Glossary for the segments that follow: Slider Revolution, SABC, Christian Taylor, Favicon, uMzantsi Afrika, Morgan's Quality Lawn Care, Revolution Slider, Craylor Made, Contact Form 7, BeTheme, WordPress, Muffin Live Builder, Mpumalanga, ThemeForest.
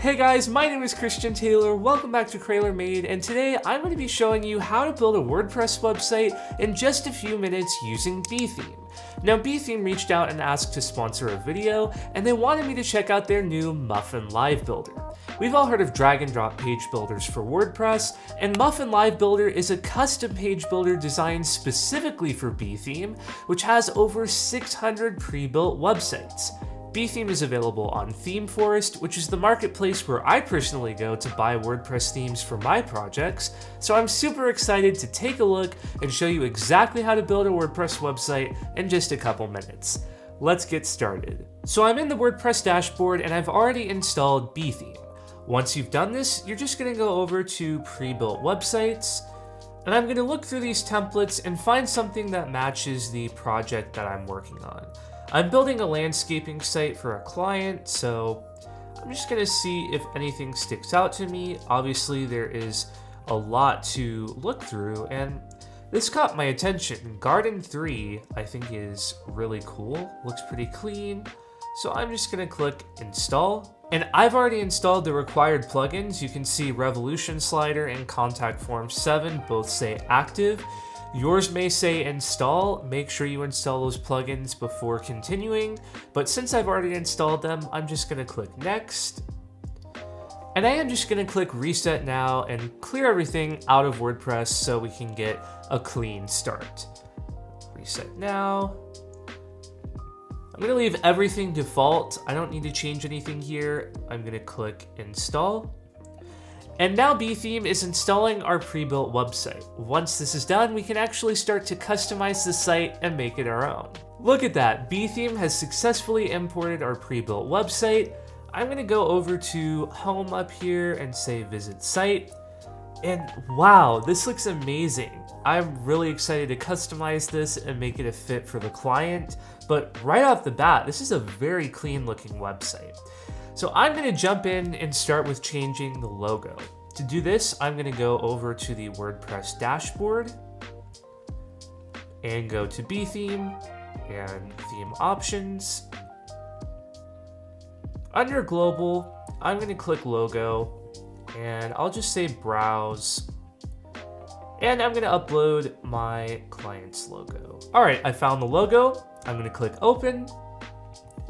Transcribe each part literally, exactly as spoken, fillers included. Hey guys, my name is Christian Taylor, welcome back to Craylor Made, and today I'm going to be showing you how to build a WordPress website in just a few minutes using BeTheme. Now BeTheme reached out and asked to sponsor a video, and they wanted me to check out their new Muffin Live Builder. We've all heard of drag and drop page builders for WordPress, and Muffin Live Builder is a custom page builder designed specifically for BeTheme, which has over six hundred pre-built websites. BeTheme is available on ThemeForest, which is the marketplace where I personally go to buy WordPress themes for my projects, so I'm super excited to take a look and show you exactly how to build a WordPress website in just a couple minutes. Let's get started. So I'm in the WordPress dashboard and I've already installed BeTheme. Once you've done this, you're just going to go over to pre-built websites, and I'm going to look through these templates and find something that matches the project that I'm working on. I'm building a landscaping site for a client, so I'm just going to see if anything sticks out to me. Obviously, there is a lot to look through, and this caught my attention. Garden three, I think, is really cool. Looks pretty clean. So I'm just going to click install. And I've already installed the required plugins. You can see Revolution Slider and Contact Form seven both say active. Yours may say install. Make sure you install those plugins before continuing, but since I've already installed them, I'm just going to click next. And I am just going to click reset now and clear everything out of WordPress so we can get a clean start. Reset now. I'm going to leave everything default. I don't need to change anything here. I'm going to click install. And now BeTheme is installing our pre-built website. Once this is done, we can actually start to customize the site and make it our own. Look at that, BeTheme has successfully imported our pre-built website. I'm gonna go over to home up here and say visit site. And wow, this looks amazing. I'm really excited to customize this and make it a fit for the client. But right off the bat, this is a very clean looking website. So I'm going to jump in and start with changing the logo. To do this, I'm going to go over to the WordPress dashboard and go to BeTheme and theme options. Under global, I'm going to click logo and I'll just say browse. And I'm going to upload my client's logo. All right, I found the logo. I'm going to click open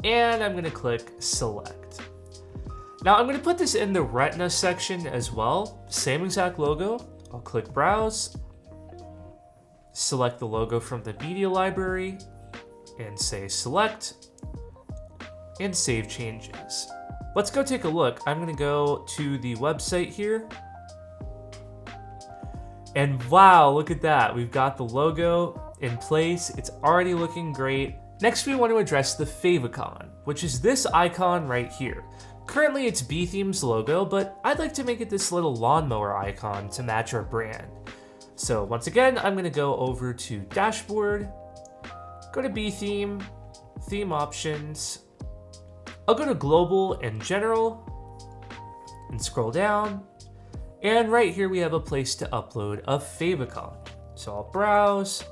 and I'm going to click select. Now I'm going to put this in the Retina section as well, same exact logo. I'll click browse, select the logo from the media library and say select and save changes. Let's go take a look. I'm going to go to the website here and wow, look at that. We've got the logo in place. It's already looking great. Next, we want to address the favicon, which is this icon right here. Currently, it's BeTheme's logo, but I'd like to make it this little lawnmower icon to match our brand. So once again, I'm going to go over to Dashboard, go to BeTheme, Theme Options. I'll go to Global and General and scroll down. And right here, we have a place to upload a favicon. So I'll browse,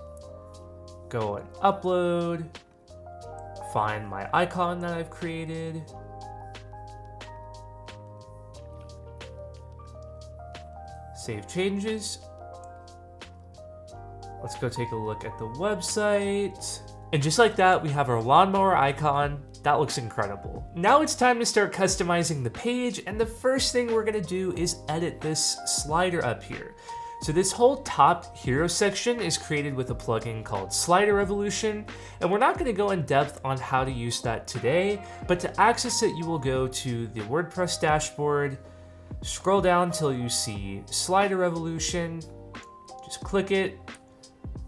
go and upload, find my icon that I've created. Save changes. Let's go take a look at the website. And just like that, we have our lawnmower icon. That looks incredible. Now it's time to start customizing the page. And the first thing we're gonna do is edit this slider up here. So this whole top hero section is created with a plugin called Slider Revolution. And we're not gonna go in depth on how to use that today, but to access it, you will go to the WordPress dashboard, scroll down till you see Slider Revolution, just click it,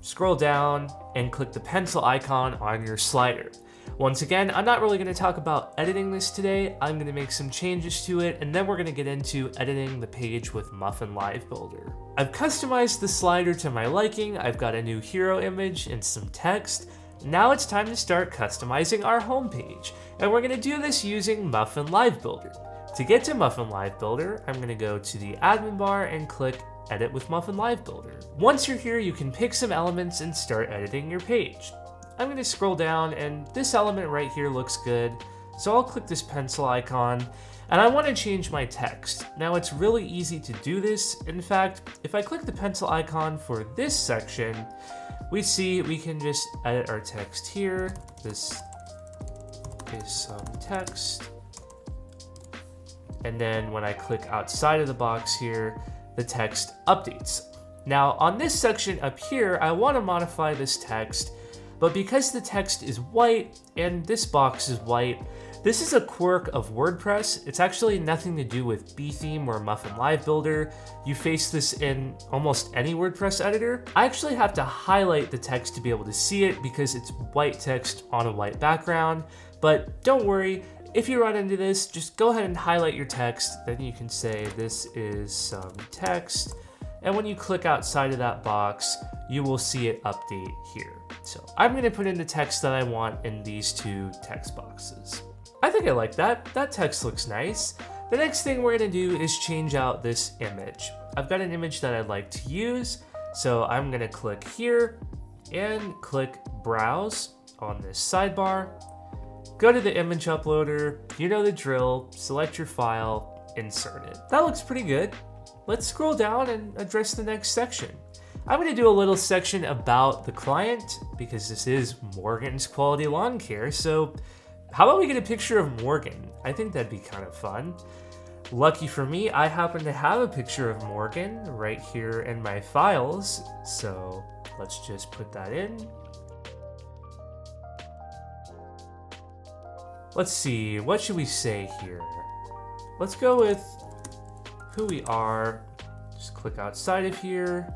scroll down, and click the pencil icon on your slider. Once again, I'm not really going to talk about editing this today. I'm going to make some changes to it, and then we're going to get into editing the page with Muffin Live Builder. I've customized the slider to my liking. I've got a new hero image and some text. Now it's time to start customizing our homepage, and we're going to do this using Muffin Live Builder. To get to Muffin Live Builder, I'm going to go to the admin bar and click Edit with Muffin Live Builder. Once you're here, you can pick some elements and start editing your page. I'm going to scroll down and this element right here looks good. So I'll click this pencil icon And I want to change my text. Now it's really easy to do this. In fact, if I click the pencil icon for this section, we see we can just edit our text here. This is some text. And then when I click outside of the box here, the text updates. Now on this section up here, I want to modify this text, but because the text is white and this box is white, this is a quirk of WordPress. It's actually nothing to do with BeTheme or Muffin Live Builder. You face this in almost any WordPress editor. I actually have to highlight the text to be able to see it because it's white text on a white background, but don't worry. If you run into this, just go ahead and highlight your text. Then you can say, this is some text. And when you click outside of that box, you will see it update here. So I'm gonna put in the text that I want in these two text boxes. I think I like that. That text looks nice. The next thing we're gonna do is change out this image. I've got an image that I'd like to use. So I'm gonna click here and click Browse on this sidebar. Go to the image uploader, you know the drill, select your file, insert it. That looks pretty good. Let's scroll down and address the next section. I'm gonna do a little section about the client because this is Morgan's Quality Lawn Care. So how about we get a picture of Morgan? I think that'd be kind of fun. Lucky for me, I happen to have a picture of Morgan right here in my files. So let's just put that in. Let's see, what should we say here? Let's go with who we are. Just click outside of here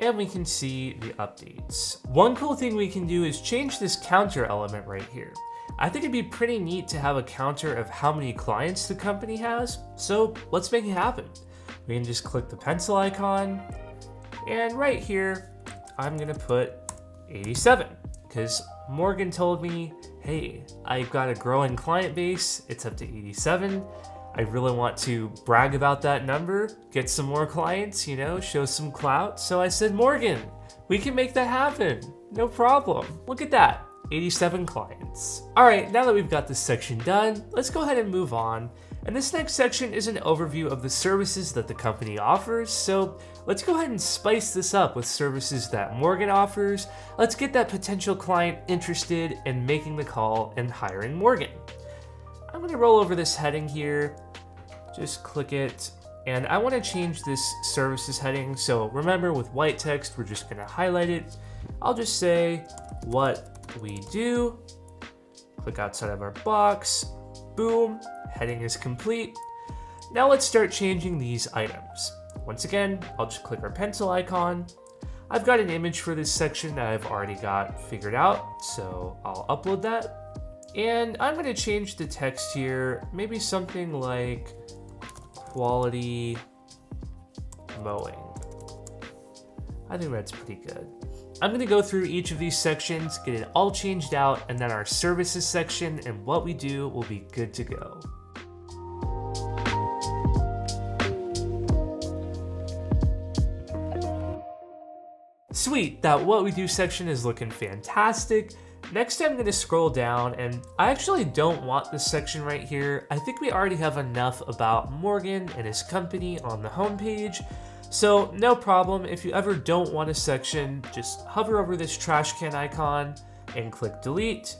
and we can see the updates. One cool thing we can do is change this counter element right here. I think it'd be pretty neat to have a counter of how many clients the company has. So let's make it happen. We can just click the pencil icon and right here, I'm gonna put eighty-seven because Morgan told me, hey, I've got a growing client base, it's up to eighty-seven. I really want to brag about that number, get some more clients, you know, show some clout. So I said, Morgan, we can make that happen, no problem. Look at that, eighty-seven clients. All right, now that we've got this section done, let's go ahead and move on. And this next section is an overview of the services that the company offers. So let's go ahead and spice this up with services that Morgan offers. Let's get that potential client interested in making the call and hiring Morgan. I'm gonna roll over this heading here, just click it. And I wanna change this services heading. So remember with white text, we're just gonna highlight it. I'll just say what we do, click outside of our box, boom. Heading is complete. Now let's start changing these items. Once again, I'll just click our pencil icon. I've got an image for this section that I've already got figured out, so I'll upload that. And I'm gonna change the text here, maybe something like quality mowing. I think that's pretty good. I'm gonna go through each of these sections, get it all changed out, and then our services section and what we do will be good to go. Sweet, that what we do section is looking fantastic. Next, I'm gonna scroll down and I actually don't want this section right here. I think we already have enough about Morgan and his company on the homepage. So no problem, if you ever don't want a section, just hover over this trash can icon and click delete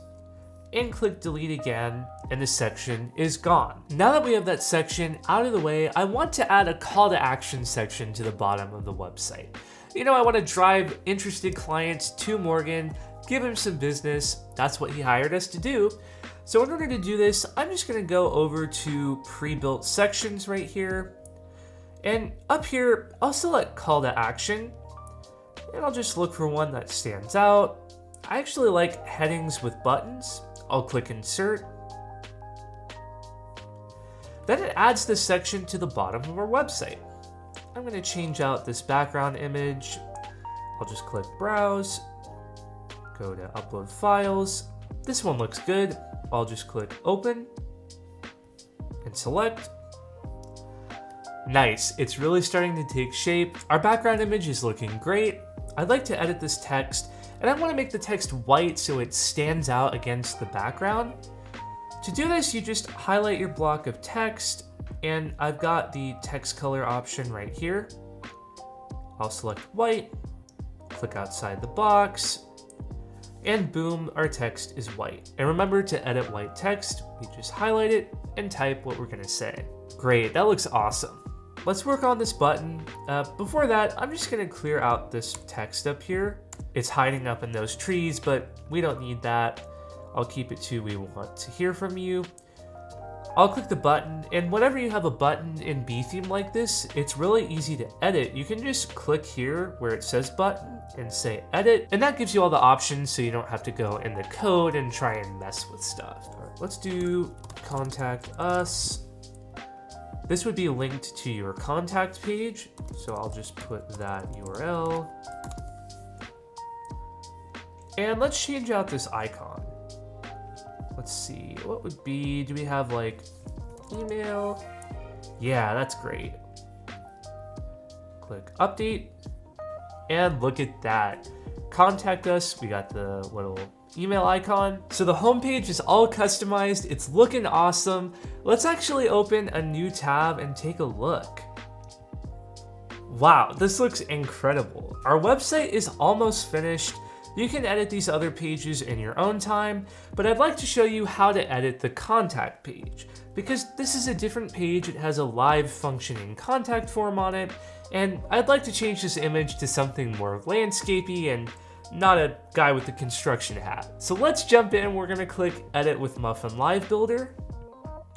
and click delete again, and the section is gone. Now that we have that section out of the way, I want to add a call to action section to the bottom of the website. You know, I want to drive interested clients to Morgan, give him some business. That's what he hired us to do. So in order to do this, I'm just going to go over to pre-built sections right here. And up here, I'll select call to action. And I'll just look for one that stands out. I actually like headings with buttons. I'll click insert. Then it adds this section to the bottom of our website. I'm going to change out this background image. I'll just click browse, go to upload files. This one looks good. I'll just click open and select. Nice, it's really starting to take shape. Our background image is looking great. I'd like to edit this text and I want to make the text white so it stands out against the background. To do this, you just highlight your block of text, and I've got the text color option right here. I'll select white, click outside the box, and boom, our text is white. And remember to edit white text, we just highlight it and type what we're gonna say. Great, that looks awesome. Let's work on this button. Uh, before that, I'm just gonna clear out this text up here. It's hiding up in those trees, but we don't need that. I'll keep it to "we want to hear from you." I'll click the button, and whenever you have a button in BeTheme like this, it's really easy to edit. You can just click here where it says button and say edit, and that gives you all the options so you don't have to go in the code and try and mess with stuff. All right, let's do contact us. This would be linked to your contact page, so I'll just put that U R L. And let's change out this icon. Let's see, what would be, do we have like email? Yeah, that's great. Click update, and look at that. Contact us, we got the little email icon. So the homepage is all customized, it's looking awesome. Let's actually open a new tab and take a look. Wow, this looks incredible. Our website is almost finished. You can edit these other pages in your own time, but I'd like to show you how to edit the contact page, because this is a different page. It has a live functioning contact form on it, and I'd like to change this image to something more landscapey and not a guy with a construction hat. So let's jump in. We're gonna click Edit with Muffin Live Builder,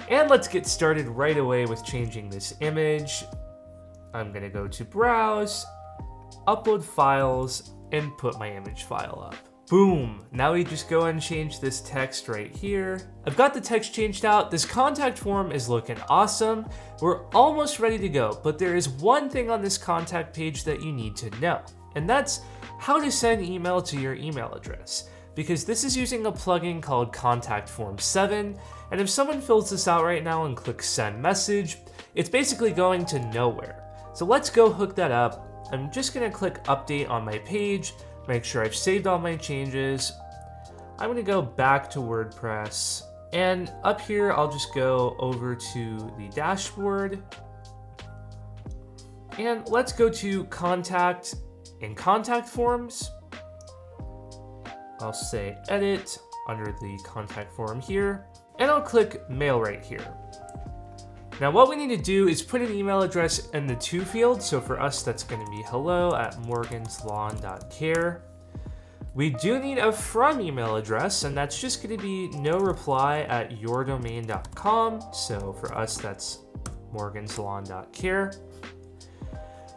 and let's get started right away with changing this image. I'm gonna go to Browse, Upload Files, and put my image file up. Boom, now we just go and change this text right here. I've got the text changed out. This contact form is looking awesome. We're almost ready to go, but there is one thing on this contact page that you need to know, and that's how to send email to your email address, because this is using a plugin called Contact Form seven, and if someone fills this out right now and clicks send message, it's basically going to nowhere. So let's go hook that up. I'm just gonna click update on my page, make sure I've saved all my changes. I'm gonna go back to WordPress, and up here, I'll just go over to the dashboard. And let's go to contact and contact forms. I'll say edit under the contact form here, and I'll click mail right here. Now what we need to do is put an email address in the to field. So for us, that's going to be hello at morgans lawn dot care. We do need a from email address, and that's just going to be no reply at your domain dot com. So for us, that's morgans lawn dot care.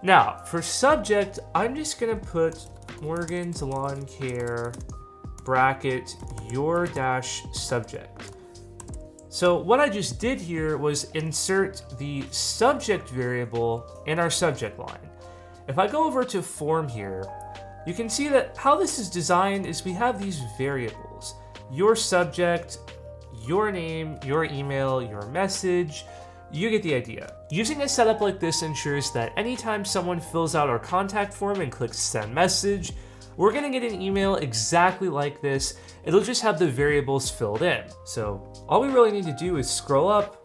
Now for subject, I'm just going to put Morgan's Lawn Care bracket your dash subject. So what I just did here was insert the subject variable in our subject line. If I go over to form here, you can see that how this is designed is we have these variables, your subject, your name, your email, your message. You get the idea. Using a setup like this ensures that anytime someone fills out our contact form and clicks send message, we're gonna get an email exactly like this. It'll just have the variables filled in. So all we really need to do is scroll up,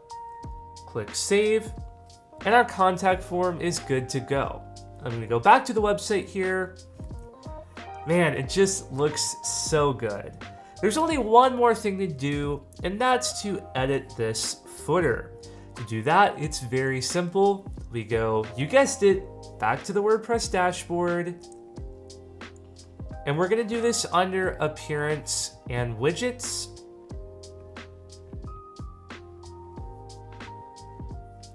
click save, and our contact form is good to go. I'm gonna go back to the website here. Man, it just looks so good. There's only one more thing to do, and that's to edit this footer. To do that, it's very simple. We go, you guessed it, back to the WordPress dashboard. And we're gonna do this under Appearance and Widgets.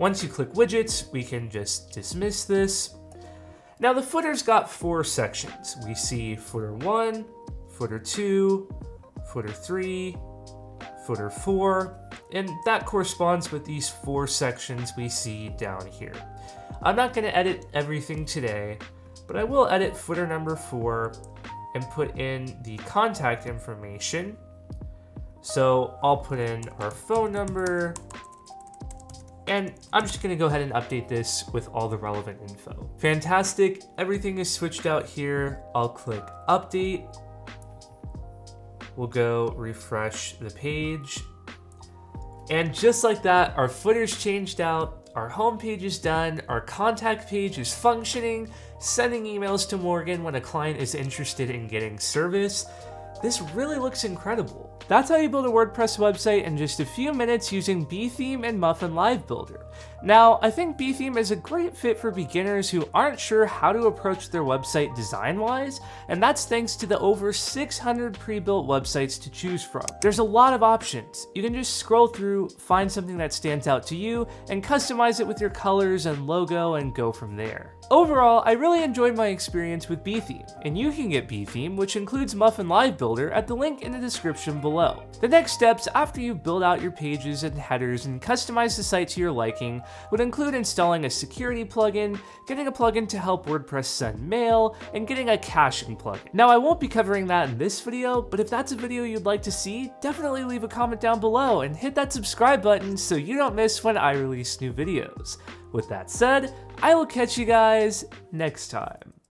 Once you click Widgets, we can just dismiss this. Now the footer's got four sections. We see footer one, footer two, footer three, footer four, and that corresponds with these four sections we see down here. I'm not gonna edit everything today, but I will edit footer number four and put in the contact information. So I'll put in our phone number, and I'm just gonna go ahead and update this with all the relevant info. Fantastic, everything is switched out here. I'll click update. We'll go refresh the page. And just like that, our footer's changed out, our home page is done, our contact page is functioning, sending emails to Morgan when a client is interested in getting service. This really looks incredible. That's how you build a WordPress website in just a few minutes using BeTheme and Muffin Live Builder. Now, I think BeTheme is a great fit for beginners who aren't sure how to approach their website design-wise, and that's thanks to the over six hundred pre-built websites to choose from. There's a lot of options. You can just scroll through, find something that stands out to you, and customize it with your colors and logo and go from there. Overall, I really enjoyed my experience with BeTheme, and you can get BeTheme, which includes Muffin Live Builder, at the link in the description below. The next steps after you build out your pages and headers and customize the site to your liking would include installing a security plugin, getting a plugin to help WordPress send mail, and getting a caching plugin. Now, I won't be covering that in this video, but if that's a video you'd like to see, definitely leave a comment down below and hit that subscribe button so you don't miss when I release new videos. With that said, I will catch you guys next time.